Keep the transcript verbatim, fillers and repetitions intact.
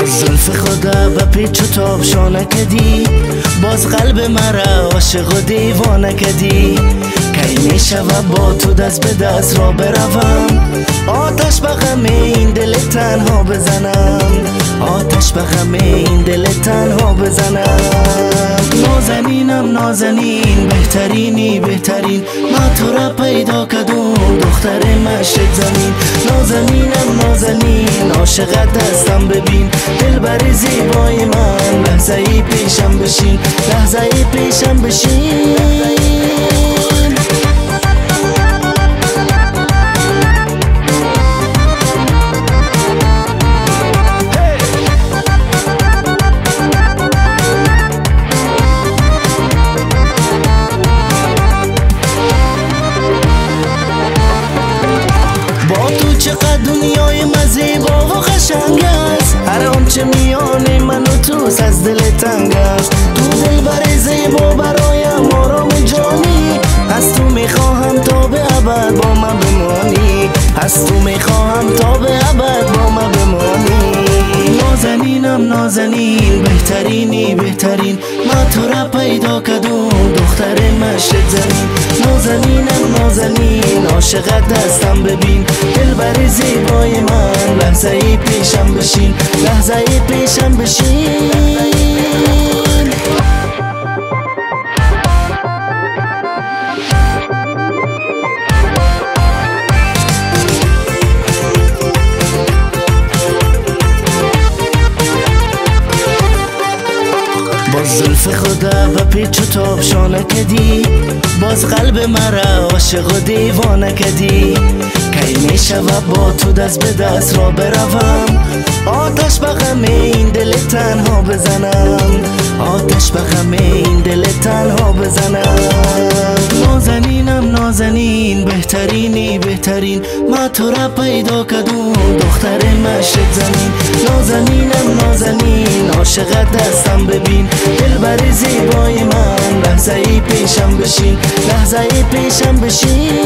با زلف خدا و پیچ و تاب شا نکدی، باز قلب مرا عاشق و دیوانه کدی. کی میشود با تو دست به دست را بروم، آتش به غم این دل تنها بزنم، آتش به غم این دل تنها بزنم. نازنینم نازنین، بهترینی بهترین، من تو را پیدا کردم دختر مشرق زمین. نازنینم نازنین، عاشقت هستم ببین، دلبر زیبای من لحظه ای پیشم بشین، لحظه ای پیشم بشین. چقدر دنیای مزیبا و قشنگ است، هر آنچه میان من و توست از دل تنگ است. تو دلبر زیبا برایم آرام جانی، از تو میخواهم تا به ابد با من بمانی، از تو میخواهم تا به ابد با من بمانی. نازنینم نازنین، بهترینی بهترین، من تو را پیدا کردم دختر مشرق زمین. نازنینم نازنین، عاشقت دستم ببین، دلبر زیبای من لحظه ای پیشم بشین، لحظه ای پیشم بشین. زلف خدا و پیچ و تاب شا نکدی، باز قلب مرا عاشق و دیوانه کدی. کی میشود با تو دست به دست را بروم، آتش به غم این دل تنها بزنم، آتش به غم این دل تنها بزنم. نازنینم نازنین، بهترینی بهترین، من تو را پیدا کردم دختر مشرق زمین. نازنینم نازنین، عاشقت دستم ببین، دلبر زیبای من لحظه ای پیشم بشین، لحظه ای پیشم بشین.